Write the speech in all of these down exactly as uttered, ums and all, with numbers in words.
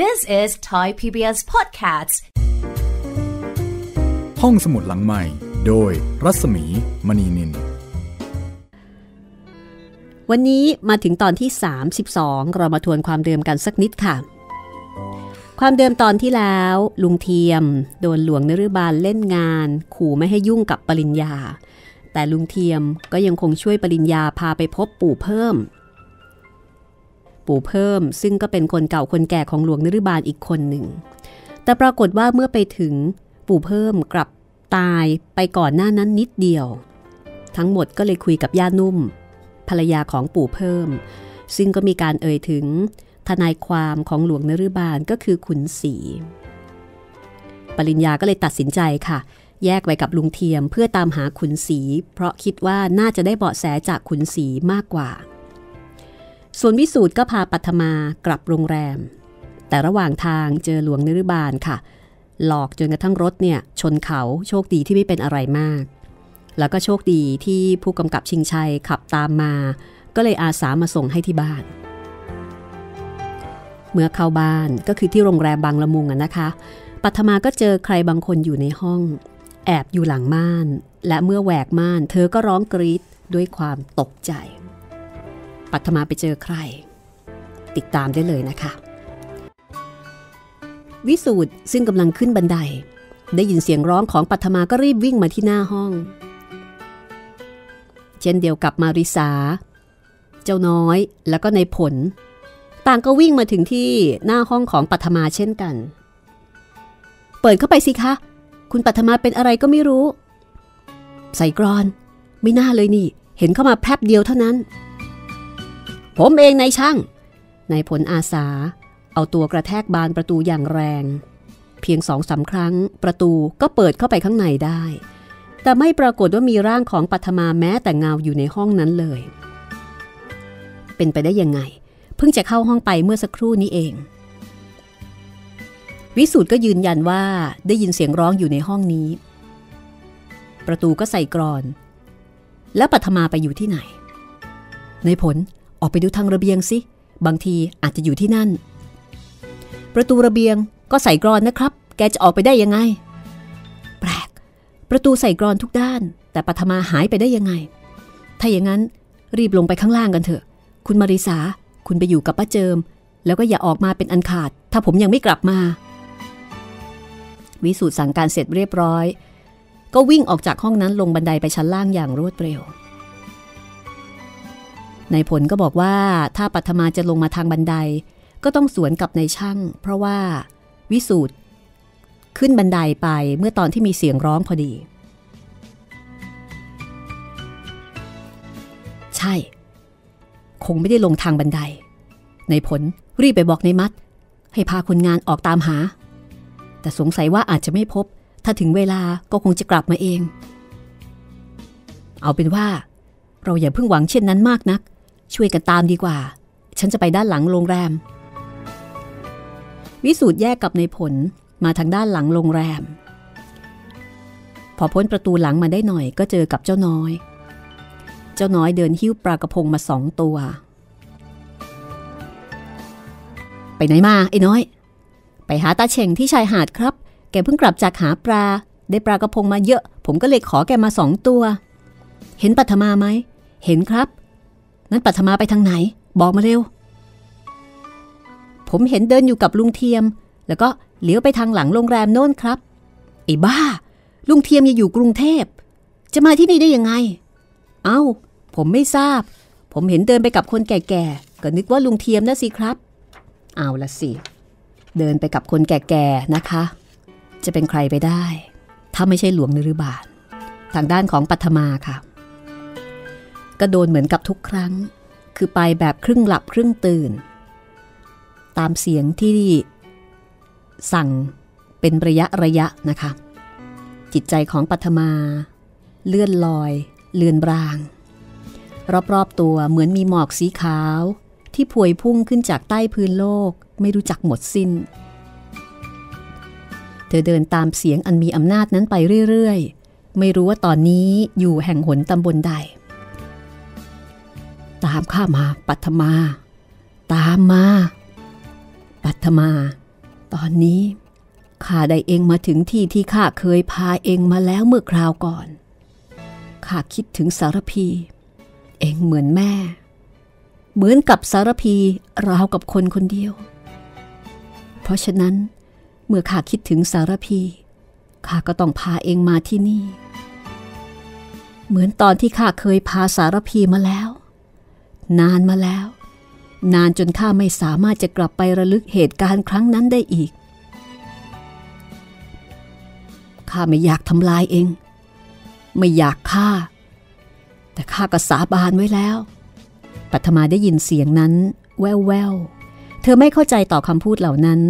This is Thai พี บี เอส Podcasts ห้องสมุดหลังใหม่โดยรัศมีมณีนินวันนี้มาถึงตอนที่สามสิบสองเรามาทวนความเดิมกันสักนิดค่ะความเดิมตอนที่แล้วลุงเทียมโดนหลวงนฤบาลเล่นงานขู่ไม่ให้ยุ่งกับปริญญาแต่ลุงเทียมก็ยังคงช่วยปริญญาพาไปพบปู่เพิ่มปู่เพิ่มซึ่งก็เป็นคนเก่าคนแก่ของหลวงนฤบาลอีกคนหนึ่งแต่ปรากฏว่าเมื่อไปถึงปู่เพิ่มกลับตายไปก่อนหน้านั้นนิดเดียวทั้งหมดก็เลยคุยกับย่านุ่มภรรยาของปู่เพิ่มซึ่งก็มีการเอ่ยถึงทนายความของหลวงนฤบาลก็คือขุนศรีปริญญาก็เลยตัดสินใจค่ะแยกไปกับลุงเทียมเพื่อตามหาขุนศรีเพราะคิดว่าน่าจะได้เบาะแสจากขุนศรีมากกว่าส่วนวิสูตรก็พาปัทมากลับโรงแรมแต่ระหว่างทางเจอหลวงนฤบาลค่ะหลอกจนกระทั่งรถเนี่ยชนเขาโชคดีที่ไม่เป็นอะไรมากแล้วก็โชคดีที่ผู้กำกับชิงชัยขับตามมาก็เลยอาสามาส่งให้ที่บ้านเมื่อเข้าบ้านก็คือที่โรงแรมบางละมุงนะคะปัทมาก็เจอใครบางคนอยู่ในห้องแอบอยู่หลังม่านและเมื่อแหวกม่านเธอก็ร้องกรี๊ดด้วยความตกใจปัทมาไปเจอใครติดตามได้เลยนะคะวิสูตรซึ่งกำลังขึ้นบันไดได้ยินเสียงร้องของปัทมาก็รีบวิ่งมาที่หน้าห้องเช่นเดียวกับมาริสาเจ้าน้อยแล้วก็นายผลต่างก็วิ่งมาถึงที่หน้าห้องของปัทมาเช่นกันเปิดเข้าไปสิคะคุณปัทมาเป็นอะไรก็ไม่รู้ใส่กรอนไม่น่าเลยนี่เห็นเข้ามาแพรบเดียวเท่านั้นผมเองนายช่างนายผลอาสาเอาตัวกระแทกบานประตูอย่างแรงเพียงสองสามครั้งประตูก็เปิดเข้าไปข้างในได้แต่ไม่ปรากฏว่ามีร่างของปัทมาแม้แต่เงาอยู่ในห้องนั้นเลยเป็นไปได้ยังไงเพิ่งจะเข้าห้องไปเมื่อสักครู่นี้เองวิสูตรก็ยืนยันว่าได้ยินเสียงร้องอยู่ในห้องนี้ประตูก็ใส่กรอนแล้วปัทมาไปอยู่ที่ไหนนายผลออกไปดูทางระเบียงสิบางทีอาจจะอยู่ที่นั่นประตูระเบียงก็ใส่กรอนนะครับแกจะออกไปได้ยังไงแปลกประตูใส่กรอนทุกด้านแต่ปัทมาหายไปได้ยังไงถ้าอย่างนั้นรีบลงไปข้างล่างกันเถอะคุณมาริสาคุณไปอยู่กับป้าเจิมแล้วก็อย่าออกมาเป็นอันขาดถ้าผมยังไม่กลับมาวิสูตรสั่งการเสร็จเรียบร้อยก็วิ่งออกจากห้องนั้นลงบันไดไปชั้นล่างอย่างรวดเร็วนายผลก็บอกว่าถ้าปัทมาจะลงมาทางบันไดก็ต้องสวนกับนายช่างเพราะว่าวิสูตรขึ้นบันไดไปเมื่อตอนที่มีเสียงร้องพอดีใช่คงไม่ได้ลงทางบันไดนายผลรีบไปบอกนายมัดให้พาคนงานออกตามหาแต่สงสัยว่าอาจจะไม่พบถ้าถึงเวลาก็คงจะกลับมาเองเอาเป็นว่าเราอย่าเพิ่งหวังเช่นนั้นมากนักช่วยกันตามดีกว่าฉันจะไปด้านหลังโรงแรมวิสูตรแยกกับนายผลมาทางด้านหลังโรงแรมพอพ้นประตูหลังมาได้หน่อยก็เจอกับเจ้าน้อยเจ้าน้อยเดินหิ้วปลากระพงมาสองตัวไปไหนมาไอ้น้อยไปหาตาเฉ่งที่ชายหาดครับแกเพิ่งกลับจากหาปลาได้ปลากระพงมาเยอะผมก็เลยขอแกมาสองตัวเห็นปัทมาไหมเห็นครับงั้นปัทมาไปทางไหนบอกมาเร็วผมเห็นเดินอยู่กับลุงเทียมแล้วก็เลี้ยวไปทางหลังโรงแรมโน่นครับไอ้บ้าลุงเทียมยังอยู่กรุงเทพจะมาที่นี่ได้ยังไงเอ้าผมไม่ทราบผมเห็นเดินไปกับคนแก่ๆก็นึกว่าลุงเทียมนะสิครับเอาละสิเดินไปกับคนแก่ๆนะคะจะเป็นใครไปได้ถ้าไม่ใช่หลวงนฤบาลทางด้านของปัทมาค่ะก็โดนเหมือนกับทุกครั้งคือไปแบบครึ่งหลับครึ่งตื่นตามเสียงที่สั่งเป็นระยะระยะนะคะจิตใจของปัทมาเลื่อนลอยเลือนบางรอบๆตัวเหมือนมีหมอกสีขาวที่พวยพุ่งขึ้นจากใต้พื้นโลกไม่รู้จักหมดสิ้นเธอเดินตามเสียงอันมีอำนาจนั้นไปเรื่อยๆไม่รู้ว่าตอนนี้อยู่แห่งหนตำบลใดตามข้ามาปัทมาตามมาปัทมา ตอนนี้ข้าได้เองมาถึงที่ที่ข้าเคยพาเองมาแล้วเมื่อคราวก่อนข้าคิดถึงสารพีเองเหมือนแม่เหมือนกับสารพีราวกับคนคนเดียวเพราะฉะนั้นเมื่อข้าคิดถึงสารพีข้าก็ต้องพาเองมาที่นี่เหมือนตอนที่ข้าเคยพาสารพีมาแล้วนานมาแล้วนานจนข้าไม่สามารถจะกลับไประลึกเหตุการณ์ครั้งนั้นได้อีกข้าไม่อยากทำลายเองไม่อยากฆ่าแต่ข้าก็สาบานไว้แล้วปัทมาได้ยินเสียงนั้นแว่วๆเธอไม่เข้าใจต่อคำพูดเหล่านั้น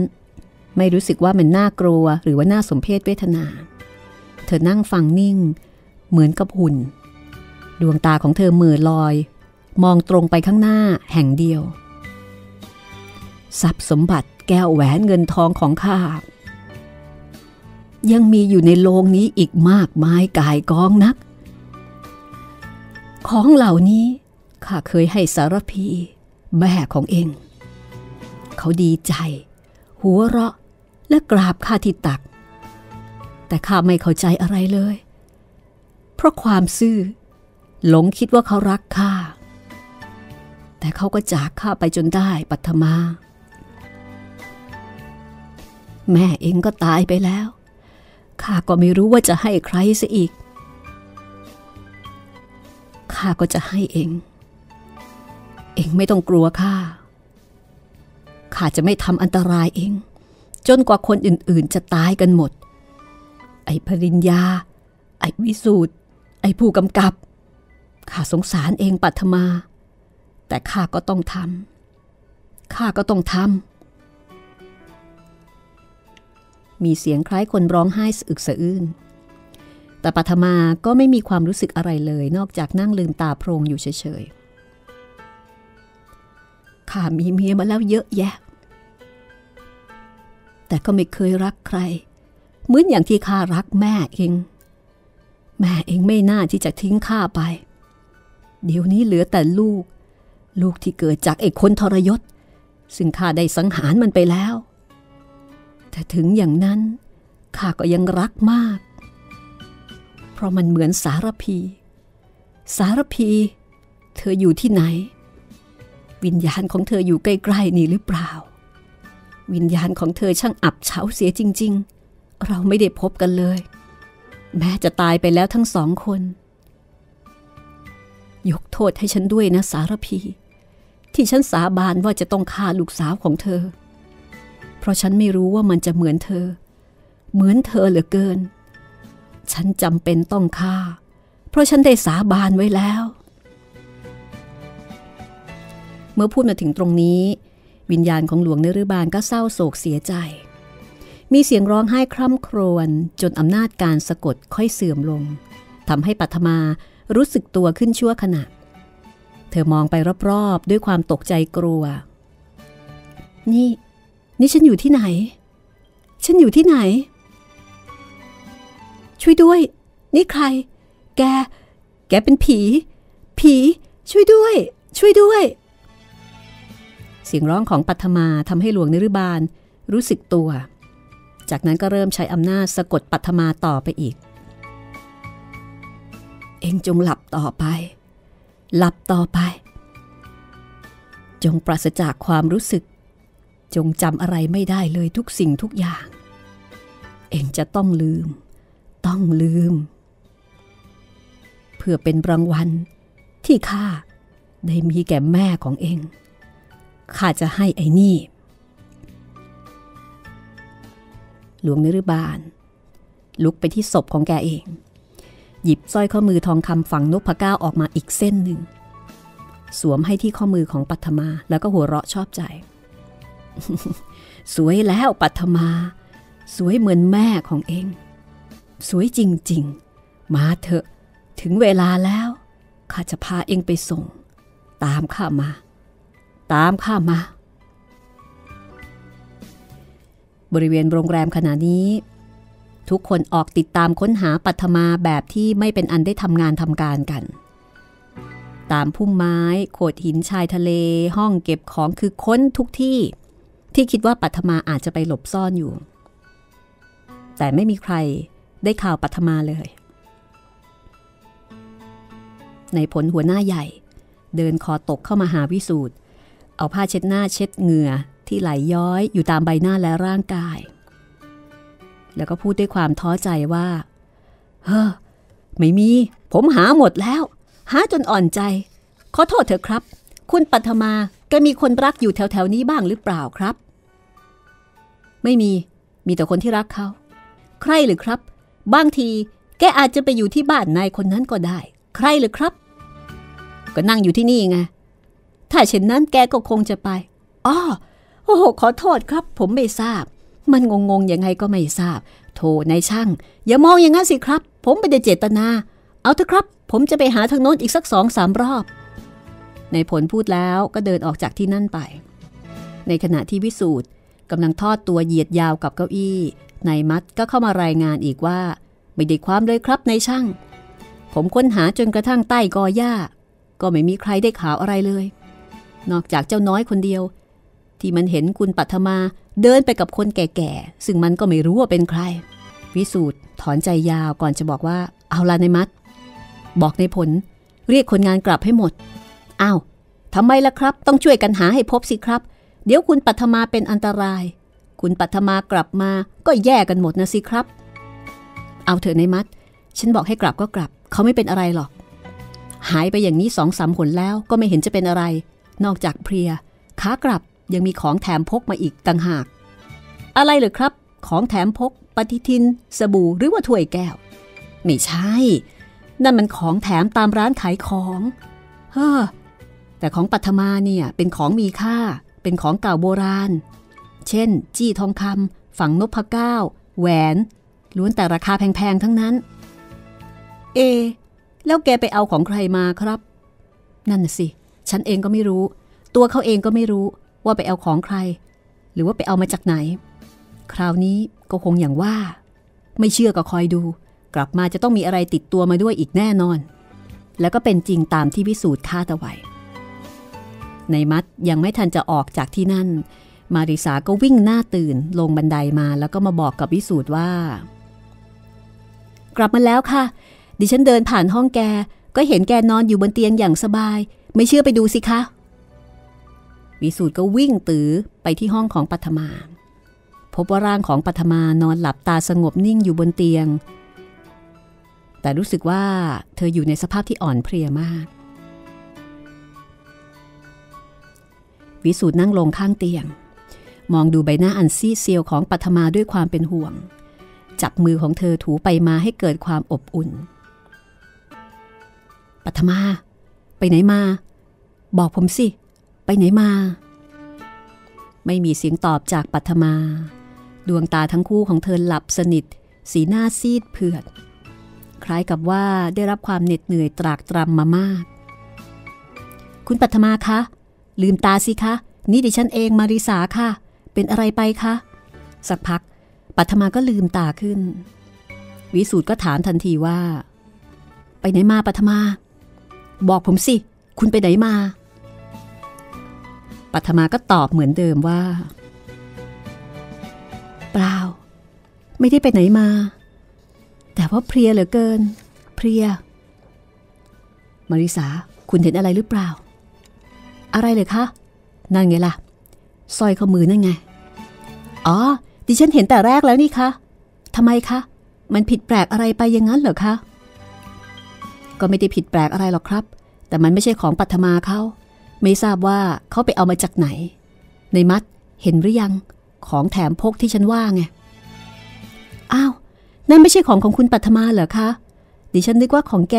ไม่รู้สึกว่ามันน่ากลัวหรือว่าน่าสมเพชเวทนาเธอนั่งฟังนิ่งเหมือนกับหุ่นดวงตาของเธอเหม่อลอยมองตรงไปข้างหน้าแห่งเดียวทรัพย์สมบัติแก้วแหวนเงินทองของข้ายังมีอยู่ในโลงนี้อีกมากมายก่ายกองนักของเหล่านี้ข้าเคยให้สารพีแม่ของเองเขาดีใจหัวเราะและกราบข้าที่ตักแต่ข้าไม่เข้าใจอะไรเลยเพราะความซื่อหลงคิดว่าเขารักข้าแต่เขาก็จากข้าไปจนได้ปัทมาแม่เองก็ตายไปแล้วข้าก็ไม่รู้ว่าจะให้ใครซะอีกข้าก็จะให้เองเองไม่ต้องกลัวข้าข้าจะไม่ทำอันตรายเองจนกว่าคนอื่นๆจะตายกันหมดไอ้ปริญญาไอ้วิสูตรไอ้ผู้กำกับข้าสงสารเองปัทมาแต่ข้าก็ต้องทำข้าก็ต้องทำมีเสียงคล้ายคนร้องไห้สะอึกสะอื้นแต่ปัทมาก็ไม่มีความรู้สึกอะไรเลยนอกจากนั่งลืมตาโพลงอยู่เฉยๆข้ามีเมียมาแล้วเยอะแยะแต่ก็ไม่เคยรักใครเหมือนอย่างที่ข้ารักแม่เองแม่เองไม่น่าที่จะทิ้งข้าไปเดี๋ยวนี้เหลือแต่ลูกลูกที่เกิดจากไอ้คนทรยศซึ่งข้าได้สังหารมันไปแล้วแต่ถึงอย่างนั้นข้าก็ยังรักมากเพราะมันเหมือนสารพีสารพีเธออยู่ที่ไหนวิญญาณของเธออยู่ใกล้ๆนี่หรือเปล่าวิญญาณของเธอช่างอับเฉาเสียจริงๆเราไม่ได้พบกันเลยแม้จะตายไปแล้วทั้งสองคนยกโทษให้ฉันด้วยนะสารพีที่ฉันสาบานว่าจะต้องฆ่าลูกสาวของเธอเพราะฉันไม่รู้ว่ามันจะเหมือนเธอเหมือนเธอเหลือเกินฉันจำเป็นต้องฆ่าเพราะฉันได้สาบานไว้แล้วเมื่อพูดมาถึงตรงนี้วิญญาณของหลวงนฤบาลก็เศร้าโศกเสียใจมีเสียงร้องไห้คร่ำครวญจนอำนาจการสะกดค่อยเสื่อมลงทำให้ปัทมารู้สึกตัวขึ้นชั่วขณะเธอมองไปรอบๆด้วยความตกใจกลัวนี่นี่ฉันอยู่ที่ไหนฉันอยู่ที่ไหนช่วยด้วยนี่ใครแกแกเป็นผีผีช่วยด้วยช่วยด้วยเสียงร้องของปัทมาทำให้หลวงนฤบาลรู้สึกตัวจากนั้นก็เริ่มใช้อำนาจสะกดปัทมาต่อไปอีกเองจงหลับต่อไปหลับต่อไปจงปราศจากความรู้สึกจงจำอะไรไม่ได้เลยทุกสิ่งทุกอย่างเองจะต้องลืมต้องลืมเพื่อเป็นรางวัลที่ข้าได้มีแก่แม่ของเองข้าจะให้ไอ้นี่หลวงนฤบาลลุกไปที่ศพของแกเองหยิบสร้อยข้อมือทองคำฝังนพเก้าออกมาอีกเส้นหนึ่งสวมให้ที่ข้อมือของปัทมาแล้วก็หัวเราะชอบใจ สวยแล้วปัทมาสวยเหมือนแม่ของเองสวยจริงๆมาเถอะถึงเวลาแล้วข้าจะพาเองไปส่งตามข้ามาตามข้ามาบริเวณโรงแรมขณะนี้ทุกคนออกติดตามค้นหาปัทมาแบบที่ไม่เป็นอันได้ทำงานทำการกันตามพุ่มไม้โขดหินชายทะเลห้องเก็บของคือค้นทุกที่ ที่คิดว่าปัทมาอาจจะไปหลบซ่อนอยู่แต่ไม่มีใครได้ข่าวปัทมาเลยในผลหัวหน้าใหญ่เดินคอตกเข้ามาหาวิสูตรเอาผ้าเช็ดหน้าเช็ดเหงื่อที่ไหลย้อยอยู่ตามใบหน้าและร่างกายแล้วก็พูดด้วยความท้อใจว่าเฮ้อไม่มีผมหาหมดแล้วหาจนอ่อนใจขอโทษเถอะครับคุณปัทมาแกมีคนรักอยู่แถวๆนี้บ้างหรือเปล่าครับไม่มีมีแต่คนที่รักเขาใครหรือครับบางทีแกอาจจะไปอยู่ที่บ้านนายคนนั้นก็ได้ใครหรือครับก็นั่งอยู่ที่นี่ไงถ้าเช่นนั้นแกก็คงจะไปอ้อโอ้โหขอโทษครับผมไม่ทราบมันงงๆยังไงก็ไม่ทราบโทนายช่างอย่ามองอย่างนั้นสิครับผมไม่ได้เจตนาเอาเถอะครับผมจะไปหาทางโน้นอีกสักสองสามรอบในผลพูดแล้วก็เดินออกจากที่นั่นไปในขณะที่วิสูตรกำลังทอดตัวเหยียดยาวกับเก้าอี้นายมัดก็เข้ามารายงานอีกว่าไม่ได้ความเลยครับนายช่างผมค้นหาจนกระทั่งใต้กอหญ้าก็ไม่มีใครได้ข่าวอะไรเลยนอกจากเจ้าน้อยคนเดียวที่มันเห็นคุณปัทมาเดินไปกับคนแก่ๆซึ่งมันก็ไม่รู้ว่าเป็นใครวิสูตรถอนใจยาวก่อนจะบอกว่าเอาล่ะนายมัดบอกนายผลเรียกคนงานกลับให้หมดอ้าวทำไมล่ะครับต้องช่วยกันหาให้พบสิครับเดี๋ยวคุณปัทมาเป็นอันตรายคุณปัทมากลับมาก็แย่กันหมดนะสิครับเอาเถอะนายมัดฉันบอกให้กลับก็กลับเขาไม่เป็นอะไรหรอกหายไปอย่างนี้สองสามหนแล้วก็ไม่เห็นจะเป็นอะไรนอกจากเพลียขากลับยังมีของแถมพกมาอีกต่างหากอะไรเหรอครับของแถมพกปฏิทินสบู่หรือว่าถ้วยแก้วไม่ใช่นั่นมันของแถมตามร้านขายของเฮ้อแต่ของปัทมาเนี่ยเป็นของมีค่าเป็นของเก่าโบราณเช่นจี้ทองคำฝังนพเก้าแหวนล้วนแต่ราคาแพงๆทั้งนั้นเอแล้วแกไปเอาของใครมาครับนั่นสิฉันเองก็ไม่รู้ตัวเขาเองก็ไม่รู้ว่าไปเอาของใครหรือว่าไปเอามาจากไหนคราวนี้ก็คงอย่างว่าไม่เชื่อก็คอยดูกลับมาจะต้องมีอะไรติดตัวมาด้วยอีกแน่นอนแล้วก็เป็นจริงตามที่วิสูตรคาดเอาไว้ในมัดยังไม่ทันจะออกจากที่นั่นมาริสาก็วิ่งหน้าตื่นลงบันไดมาแล้วก็มาบอกกับวิสูตรว่ากลับมาแล้วค่ะดิฉันเดินผ่านห้องแกก็เห็นแกนอนอยู่บนเตียงอย่างสบายไม่เชื่อไปดูสิคะวิสูตรก็วิ่งตื้อไปที่ห้องของปัทมาพบว่าร่างของปัทมานอนหลับตาสงบนิ่งอยู่บนเตียงแต่รู้สึกว่าเธออยู่ในสภาพที่อ่อนเพลียมากวิสูตรนั่งลงข้างเตียงมองดูใบหน้าอันซีดเซียวของปัทมาด้วยความเป็นห่วงจับมือของเธอถูไปมาให้เกิดความอบอุ่นปัทมาไปไหนมาบอกผมสิไปไหนมาไม่มีเสียงตอบจากปัทมาดวงตาทั้งคู่ของเธอหลับสนิทสีหน้าซีดเผือดคล้ายกับว่าได้รับความเหน็ดเหนื่อยตรากตรำมามากคุณปัทมาคะลืมตาสิคะนี่ดิฉันเองมาริสาค่ะเป็นอะไรไปคะสักพักปัทมาก็ลืมตาขึ้นวิสูตรก็ถามทันทีว่าไปไหนมาปัทมาบอกผมสิคุณไปไหนมาปัทมาก็ตอบเหมือนเดิมว่าเปล่าไม่ได้ไปไหนมาแต่ว่าเพลียเหลือเกินเพลียมาริสาคุณเห็นอะไรหรือเปล่าอะไรเลยคะนั่นไงล่ะสร้อยข้อมือนั่นไงอ๋อดิฉันเห็นแต่แรกแล้วนี่คะทำไมคะมันผิดแปลกอะไรไปอย่างนั้นเหรอคะก็ไม่ได้ผิดแปลกอะไรหรอกครับแต่มันไม่ใช่ของปัทมาเขาไม่ทราบว่าเขาไปเอามาจากไหนในมัดเห็นหรือยังของแถมพกที่ฉันว่าไงอ้าวนั่นไม่ใช่ของของคุณปัทมาเหรอคะดิฉันนึกว่าของแก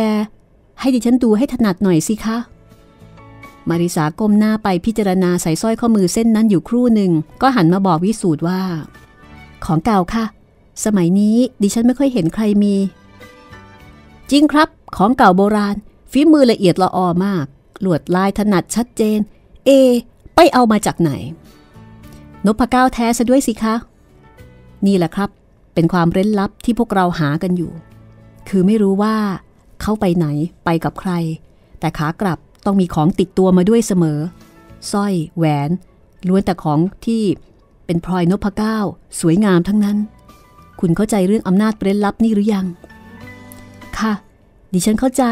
ให้ดิฉันดูให้ถนัดหน่อยสิคะมาริสาก้มหน้าไปพิจารณาใส่สร้อยข้อมือเส้นนั้นอยู่ครู่หนึ่งก็หันมาบอกวิสูตรว่าของเก่าค่ะสมัยนี้ดิฉันไม่ค่อยเห็นใครมีจริงครับของเก่าโบราณฝีมือละเอียดละออมากลวดลายถนัดชัดเจนเอไปเอามาจากไหนนพเก้าแท้ซะด้วยสิคะนี่แหละครับเป็นความเร้นลับที่พวกเราหากันอยู่คือไม่รู้ว่าเข้าไปไหนไปกับใครแต่ขากลับต้องมีของติดตัวมาด้วยเสมอสร้อยแหวนล้วนแต่ของที่ เป็นพลอยนพเก้าสวยงามทั้งนั้นคุณเข้าใจเรื่องอำนาจเร้นลับนี่หรือยังค่ะดิฉันเข้าใจ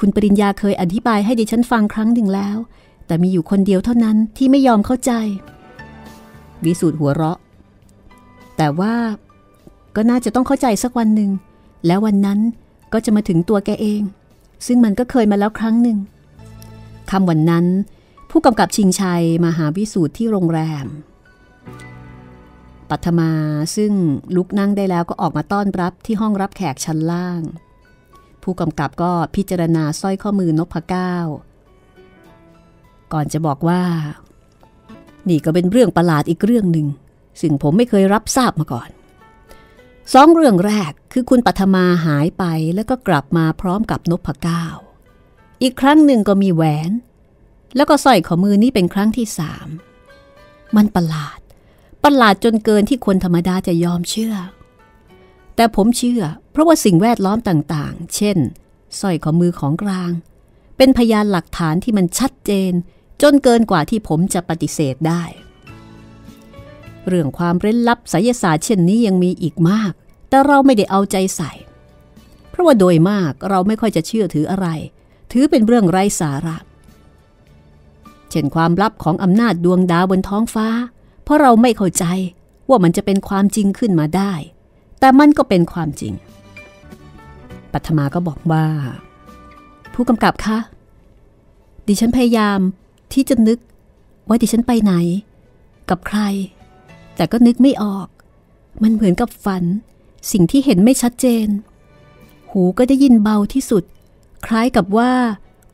คุณปริญญาเคยอธิบายให้ดิฉันฟังครั้งหนึ่งแล้วแต่มีอยู่คนเดียวเท่านั้นที่ไม่ยอมเข้าใจวิสูตรหัวเราะแต่ว่าก็น่าจะต้องเข้าใจสักวันหนึ่งแล้ววันนั้นก็จะมาถึงตัวแกเองซึ่งมันก็เคยมาแล้วครั้งหนึ่งค่ำวันนั้นผู้กำกับชิงชัยมาหาวิสูตรที่โรงแรมปัทมาซึ่งลุกนั่งได้แล้วก็ออกมาต้อนรับที่ห้องรับแขกชั้นล่างผู้กำกับก็พิจารณาสร้อยข้อมือนพเก้าก่อนจะบอกว่านี่ก็เป็นเรื่องประหลาดอีกเรื่องหนึ่งซึ่งผมไม่เคยรับทราบมาก่อนสองเรื่องแรกคือคุณปัทมาหายไปแล้วก็กลับมาพร้อมกับนพเก้าอีกครั้งหนึ่งก็มีแหวนแล้วก็สร้อยข้อมือนี้เป็นครั้งที่สามมันประหลาดประหลาดจนเกินที่คนธรรมดาจะยอมเชื่อแต่ผมเชื่อเพราะว่าสิ่งแวดล้อมต่างๆเช่นสร้อยข้อมือของกลางเป็นพยานหลักฐานที่มันชัดเจนจนเกินกว่าที่ผมจะปฏิเสธได้เรื่องความเร้นลับไสยศาสตร์เช่นนี้ยังมีอีกมากแต่เราไม่ได้เอาใจใส่เพราะว่าโดยมากเราไม่ค่อยจะเชื่อถืออะไรถือเป็นเรื่องไร้สาระเช่นความลับของอำนาจดวงดาวบนท้องฟ้าเพราะเราไม่เข้าใจว่ามันจะเป็นความจริงขึ้นมาได้แต่มันก็เป็นความจริงปัทมาก็บอกว่าผู้กำกับคะดิฉันพยายามที่จะนึกว่าดิฉันไปไหนกับใครแต่ก็นึกไม่ออกมันเหมือนกับฝันสิ่งที่เห็นไม่ชัดเจนหูก็ได้ยินเบาที่สุดคล้ายกับว่า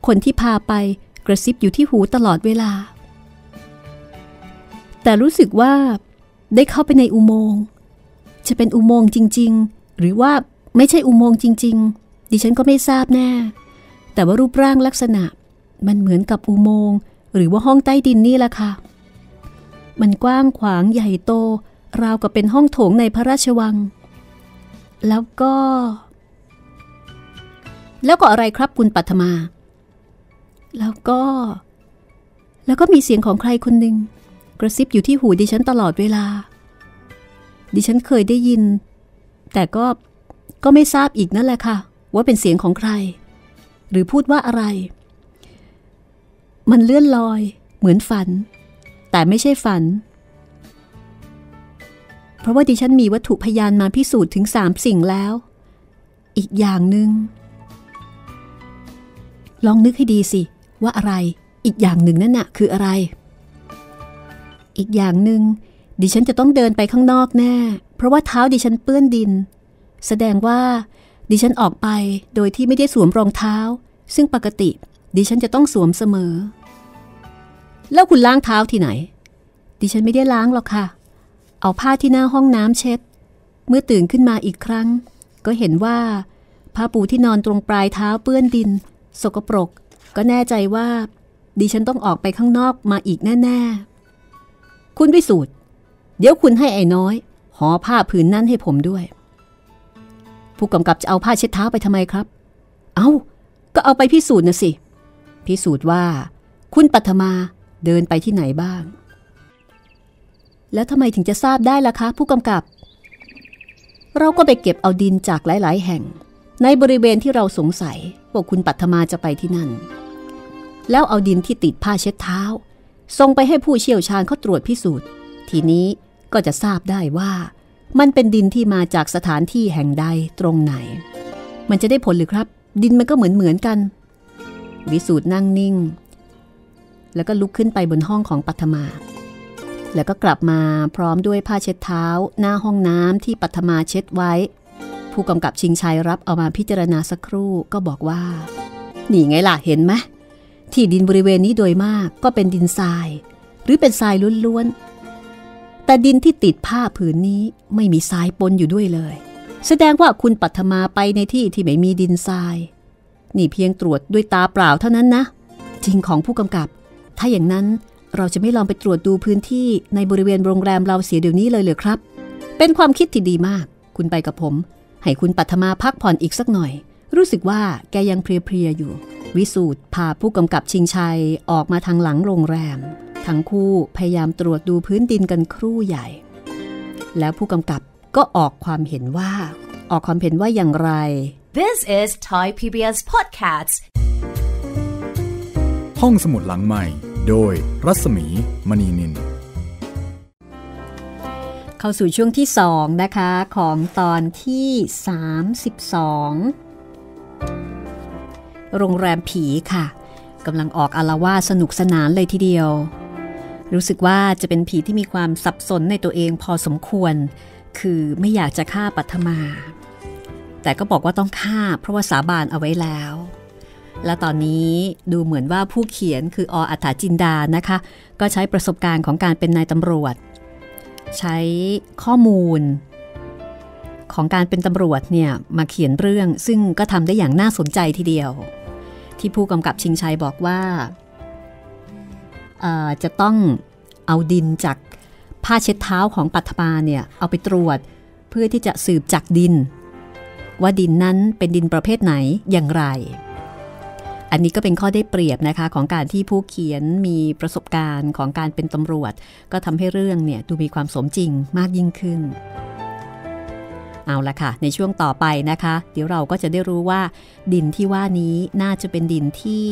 คนที่พาไปกระซิบอยู่ที่หูตลอดเวลาแต่รู้สึกว่าได้เข้าไปในอุโมงค์จะเป็นอุโมงค์จริงๆหรือว่าไม่ใช่อุโมงค์จริงๆดิฉันก็ไม่ทราบแน่แต่ว่ารูปร่างลักษณะมันเหมือนกับอุโมงค์หรือว่าห้องใต้ดินนี่แหละค่ะมันกว้างขวางใหญ่โตราวกับเป็นห้องโถงในพระราชวังแล้วก็แล้วก็อะไรครับคุณปัทมาแล้วก็แล้วก็มีเสียงของใครคนหนึ่งกระซิบอยู่ที่หูดิฉันตลอดเวลาดิฉันเคยได้ยินแต่ก็ก็ไม่ทราบอีกนั่นแหละค่ะว่าเป็นเสียงของใครหรือพูดว่าอะไรมันเลื่อนลอยเหมือนฝันแต่ไม่ใช่ฝันเพราะว่าดิฉันมีวัตถุพยานมาพิสูจน์ถึงสามสิ่งแล้วอีกอย่างหนึ่งลองนึกให้ดีสิว่าอะไรอีกอย่างหนึ่งนั่นน่ะคืออะไรอีกอย่างหนึ่งดิฉันจะต้องเดินไปข้างนอกแน่เพราะว่าเท้าดิฉันเปื้อนดินแสดงว่าดิฉันออกไปโดยที่ไม่ได้สวมรองเท้าซึ่งปกติดิฉันจะต้องสวมเสมอแล้วคุณล้างเท้าที่ไหนดิฉันไม่ได้ล้างหรอกค่ะเอาผ้าที่หน้าห้องน้ำเช็ดเมื่อตื่นขึ้นมาอีกครั้งก็เห็นว่าผ้าปูที่นอนตรงปลายเท้าเปื้อนดินสกปรกก็แน่ใจว่าดิฉันต้องออกไปข้างนอกมาอีกแน่ๆคุณวิสูตรเดี๋ยวคุณให้ไอ้น้อยห่อผ้าผืนนั้นให้ผมด้วยผู้กำกับจะเอาผ้าเช็ดเท้าไปทำไมครับเอ้าก็เอาไปพิสูจน์นะสิพิสูจน์ว่าคุณปัทมาเดินไปที่ไหนบ้างแล้วทำไมถึงจะทราบได้ล่ะคะผู้กำกับเราก็ไปเก็บเอาดินจากหลายๆแห่งในบริเวณที่เราสงสัยว่าคุณปัทมาจะไปที่นั่นแล้วเอาดินที่ติดผ้าเช็ดเท้าส่งไปให้ผู้เชี่ยวชาญเขาตรวจพิสูจน์ทีนี้ก็จะทราบได้ว่ามันเป็นดินที่มาจากสถานที่แห่งใดตรงไหนมันจะได้ผลหรือครับดินมันก็เหมือนเหมือนกันวิสูตรนั่งนิ่งแล้วก็ลุกขึ้นไปบนห้องของปัทมาแล้วก็กลับมาพร้อมด้วยผ้าเช็ดเท้าหน้าห้องน้ำที่ปัทมาเช็ดไว้ผู้กำกับชิงชัยรับเอามาพิจารณาสักครู่ก็บอกว่านี่ไงล่ะเห็นไหมที่ดินบริเวณนี้โดยมากก็เป็นดินทรายหรือเป็นทรายล้วนๆแต่ดินที่ติดผ้าผืนนี้ไม่มีทรายปนอยู่ด้วยเลยแสดงว่าคุณปัทมาไปในที่ที่ไม่มีดินทรายนี่เพียงตรวจด้วยตาเปล่าเท่านั้นนะจริงของผู้กำกับถ้าอย่างนั้นเราจะไม่ลองไปตรวจดูพื้นที่ในบริเวณโรงแรมเราเสียเดี๋ยวนี้เลยเหรอครับเป็นความคิดที่ดีมากคุณไปกับผมให้คุณปัทมาพักผ่อนอีกสักหน่อยรู้สึกว่าแกยังเพลียๆอยู่วิสูตรพาผู้กำกับชิงชัยออกมาทางหลังโรงแรม ทั้งคู่พยายามตรวจดูพื้นดินกันครู่ใหญ่แล้วผู้กำกับก็ออกความเห็นว่าออกความเห็นว่าอย่างไร This is Thai พี บี เอส Podcast ห้องสมุดหลังใหม่โดยรัศมีมณีนินเข้าสู่ช่วงที่สองนะคะของตอนที่สามสิบสองโรงแรมผีค่ะกำลังออกอาละวาดสนุกสนานเลยทีเดียวรู้สึกว่าจะเป็นผีที่มีความสับสนในตัวเองพอสมควรคือไม่อยากจะฆ่าปัทมาแต่ก็บอกว่าต้องฆ่าเพราะว่าสาบานเอาไว้แล้วและตอนนี้ดูเหมือนว่าผู้เขียนคือออัฏฐจินดานะคะก็ใช้ประสบการณ์ของการเป็นนายตำรวจใช้ข้อมูลของการเป็นตำรวจเนี่ยมาเขียนเรื่องซึ่งก็ทำได้อย่างน่าสนใจทีเดียวที่ผู้กำกับชิงชัยบอกว่าจะต้องเอาดินจากผ้าเช็ดเท้าของปัทมาเนี่ยเอาไปตรวจเพื่อที่จะสืบจากดินว่าดินนั้นเป็นดินประเภทไหนอย่างไรอันนี้ก็เป็นข้อได้เปรียบนะคะของการที่ผู้เขียนมีประสบการณ์ของการเป็นตำรวจก็ทำให้เรื่องเนี่ยดูมีความสมจริงมากยิ่งขึ้นเอาละค่ะในช่วงต่อไปนะคะเดี๋ยวเราก็จะได้รู้ว่าดินที่ว่านี้น่าจะเป็นดินที่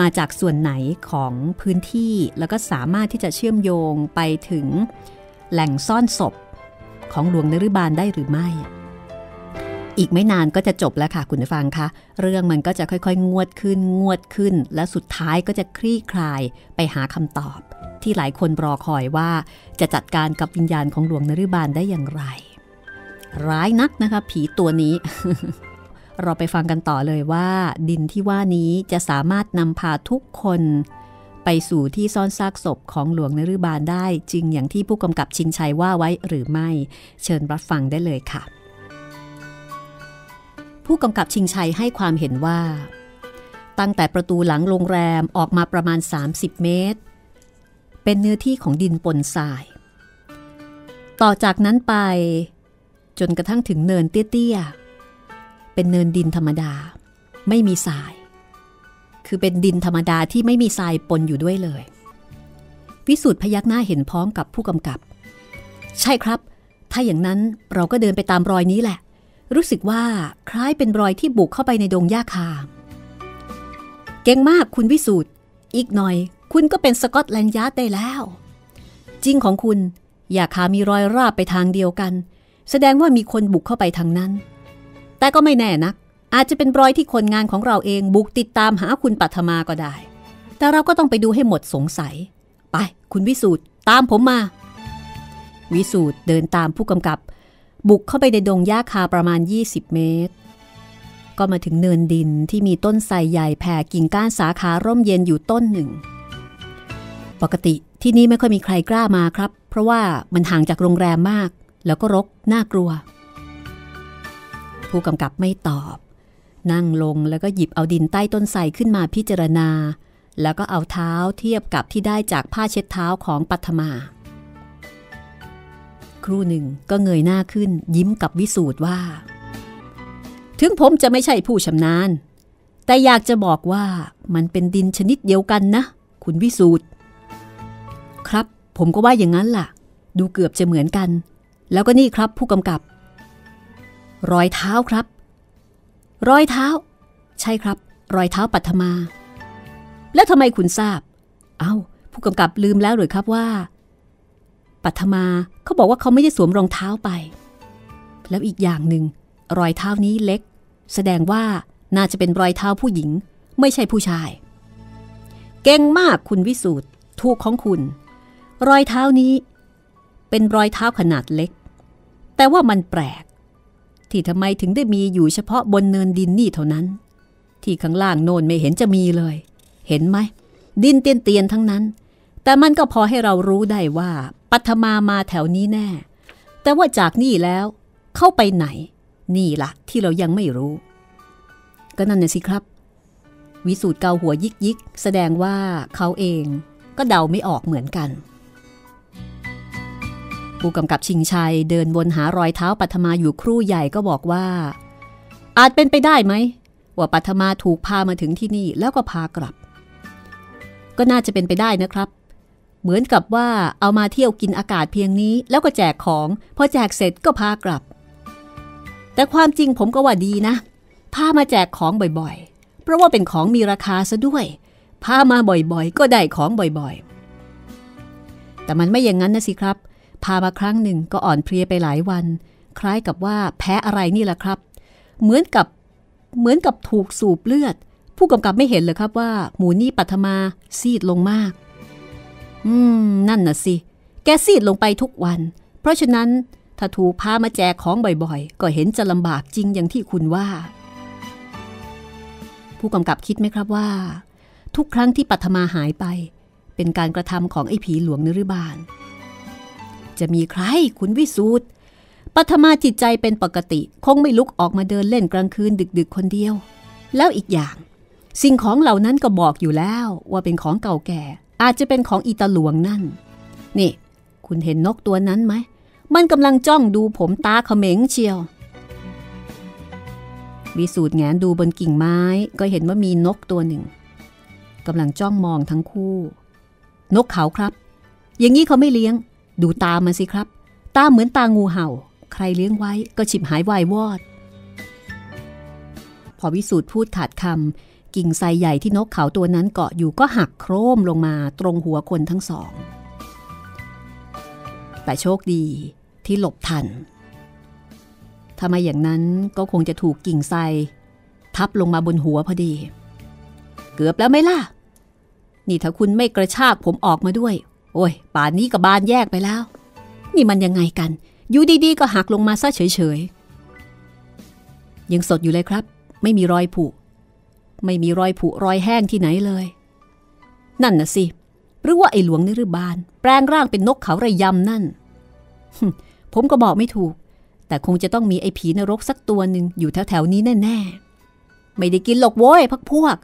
มาจากส่วนไหนของพื้นที่แล้วก็สามารถที่จะเชื่อมโยงไปถึงแหล่งซ่อนศพของหลวงนฤบาลได้หรือไม่อีกไม่นานก็จะจบแล้วค่ะคุณผู้ฟังคะเรื่องมันก็จะค่อยๆงวดขึ้นงวดขึ้นและสุดท้ายก็จะคลี่คลายไปหาคำตอบที่หลายคนรอคอยว่าจะจัดการกับวิญญาณของหลวงนฤบาลได้อย่างไรร้ายนักนะคะผีตัวนี้ เราไปฟังกันต่อเลยว่าดินที่ว่านี้จะสามารถนำพาทุกคนไปสู่ที่ซ่อนซากศพของหลวงนฤบาลได้จริงอย่างที่ผู้กำกับชิงชัยว่าไว้หรือไม่เชิญรับฟังได้เลยค่ะผู้กำกับชิงชัยให้ความเห็นว่าตั้งแต่ประตูหลังโรงแรมออกมาประมาณสามสิบเมตรเป็นเนื้อที่ของดินปนทรายต่อจากนั้นไปจนกระทั่งถึงเนินเตี้ยๆเป็นเนินดินธรรมดาไม่มีทรายคือเป็นดินธรรมดาที่ไม่มีทรายปนอยู่ด้วยเลยวิสูตรพยักหน้าเห็นพร้อมกับผู้กำกับใช่ครับถ้าอย่างนั้นเราก็เดินไปตามรอยนี้แหละรู้สึกว่าคล้ายเป็นรอยที่บุกเข้าไปในดงหญ้าคาเก่งมากคุณวิสูตรอีกหน่อยคุณก็เป็นสกอตแลนด์ยาร์ดได้แล้วจริงของคุณหญ้าคามีรอยราบไปทางเดียวกันแสดงว่ามีคนบุกเข้าไปทางนั้นแต่ก็ไม่แน่นักอาจจะเป็นรอยที่คนงานของเราเองบุกติดตามหาคุณปัทมาก็ได้แต่เราก็ต้องไปดูให้หมดสงสัยไปคุณวิสูตรตามผมมาวิสูตรเดินตามผู้กำกับบุกเข้าไปในดงหญ้าคาประมาณยี่สิบเมตรก็มาถึงเนินดินที่มีต้นไทรใหญ่แผ่กิ่งก้านสาขาร่มเย็นอยู่ต้นหนึ่งปกติที่นี่ไม่ค่อยมีใครกล้ามาครับเพราะว่ามันห่างจากโรงแรมมากแล้วก็รกน่ากลัวผู้กำกับไม่ตอบนั่งลงแล้วก็หยิบเอาดินใต้ต้นไทรขึ้นมาพิจารณาแล้วก็เอาเท้าเทียบกับที่ได้จากผ้าเช็ดเท้าของปัทมาครู่หนึ่งก็เงยหน้าขึ้นยิ้มกับวิสูตรว่าถึงผมจะไม่ใช่ผู้ชำนาญแต่อยากจะบอกว่ามันเป็นดินชนิดเดียวกันนะคุณวิสูตรครับผมก็ว่าอย่างนั้นล่ะดูเกือบจะเหมือนกันแล้วก็นี่ครับผู้กำกับรอยเท้าครับรอยเท้าใช่ครับรอยเท้าปัทมาแล้วทำไมคุณทราบเอ้าผู้กำกับลืมแล้วหรือครับว่าปัทมาเขาบอกว่าเขาไม่ได้สวมรองเท้าไปแล้วอีกอย่างหนึ่งรอยเท้านี้เล็กแสดงว่าน่าจะเป็นรอยเท้าผู้หญิงไม่ใช่ผู้ชายเก่งมากคุณวิสูตรถูกของคุณรอยเท้านี้เป็นรอยเท้าขนาดเล็กแต่ว่ามันแปลกที่ทำไมถึงได้มีอยู่เฉพาะบนเนินดินนี่เท่านั้นที่ข้างล่างโน่นไม่เห็นจะมีเลยเห็นไหมดินเตียนๆทั้งนั้นแต่มันก็พอให้เรารู้ได้ว่าปัทมามาแถวนี้แน่แต่ว่าจากนี่แล้วเข้าไปไหนนี่ล่ะที่เรายังไม่รู้ก็นั่นน่ะสิครับวิสูตรเกาหัวยิกยิกแสดงว่าเขาเองก็เดาไม่ออกเหมือนกันผู้กำกับชิงชัยเดินวนหารอยเท้าปัทมาอยู่ครู่ใหญ่ก็บอกว่าอาจเป็นไปได้ไหมว่าปัทมาถูกพามาถึงที่นี่แล้วก็พากลับก็น่าจะเป็นไปได้นะครับ เหมือนกับว่าเอามาเที่ยวกินอากาศเพียงนี้แล้วก็แจกของพอแจกเสร็จก็พากลับแต่ความจริงผมก็ว่าดีนะพามาแจกของบ่อยๆเพราะว่าเป็นของมีราคาซะด้วยพามาบ่อยๆก็ได้ของบ่อยๆแต่มันไม่อย่างนั้นนะสิครับพามาครั้งหนึ่งก็อ่อนเพลียไปหลายวันคล้ายกับว่าแพ้อะไรนี่แหละครับเหมือนกับเหมือนกับถูกสูบเลือดผู้กำกับไม่เห็นเลยครับว่าหมูนี่ปัทมาซีดลงมากอืมนั่นน่ะสิแกซีดลงไปทุกวันเพราะฉะนั้นถ้าถูกพามาแจกของบ่อยๆก็เห็นจะลำบากจริงอย่างที่คุณว่าผู้กำกับคิดไหมครับว่าทุกครั้งที่ปัทมาหายไปเป็นการกระทำของไอ้ผีหลวงนฤบาลจะมีใครคุณวิสูตรปัทมาจิตใจเป็นปกติคงไม่ลุกออกมาเดินเล่นกลางคืนดึกๆคนเดียวแล้วอีกอย่างสิ่งของเหล่านั้นก็บอกอยู่แล้วว่าเป็นของเก่าแก่อาจจะเป็นของอีตาหลวงนั่นนี่คุณเห็นนกตัวนั้นไหมมันกำลังจ้องดูผมตาเขม็งเชียววิสูตรแงนดูบนกิ่งไม้ก็เห็นว่ามีนกตัวหนึ่งกำลังจ้องมองทั้งคู่นกเขาครับอย่างนี้เขาไม่เลี้ยงดูตามันสิครับตาเหมือนตางูเห่าใครเลี้ยงไว้ก็ฉิบหายวายวอดพอวิสูตรพูดขาดคำกิ่งไทรใหญ่ที่นกเขาตัวนั้นเกาะอยู่ก็หักโครมลงมาตรงหัวคนทั้งสองแต่โชคดีที่หลบทันถ้าไม่อย่างนั้นก็คงจะถูกกิ่งไทรทับลงมาบนหัวพอดีเกือบแล้วไหมล่ะนี่ถ้าคุณไม่กระชากผมออกมาด้วยโอ้ยป่านนี้กับบานแยกไปแล้วนี่มันยังไงกันอยู่ดีๆก็หักลงมาซะเฉยๆยังสดอยู่เลยครับไม่มีรอยผุไม่มีรอยผุรอยแห้งที่ไหนเลยนั่นน่ะสิหรือว่าไอ้หลวงนฤบาลแปลงร่างเป็นนกเขาระยำนั่น ผมก็บอกไม่ถูกแต่คงจะต้องมีไอ้ผีนรกสักตัวหนึ่งอยู่แถวๆนี้แน่ๆไม่ได้กินหรอกโว้ยพักพวก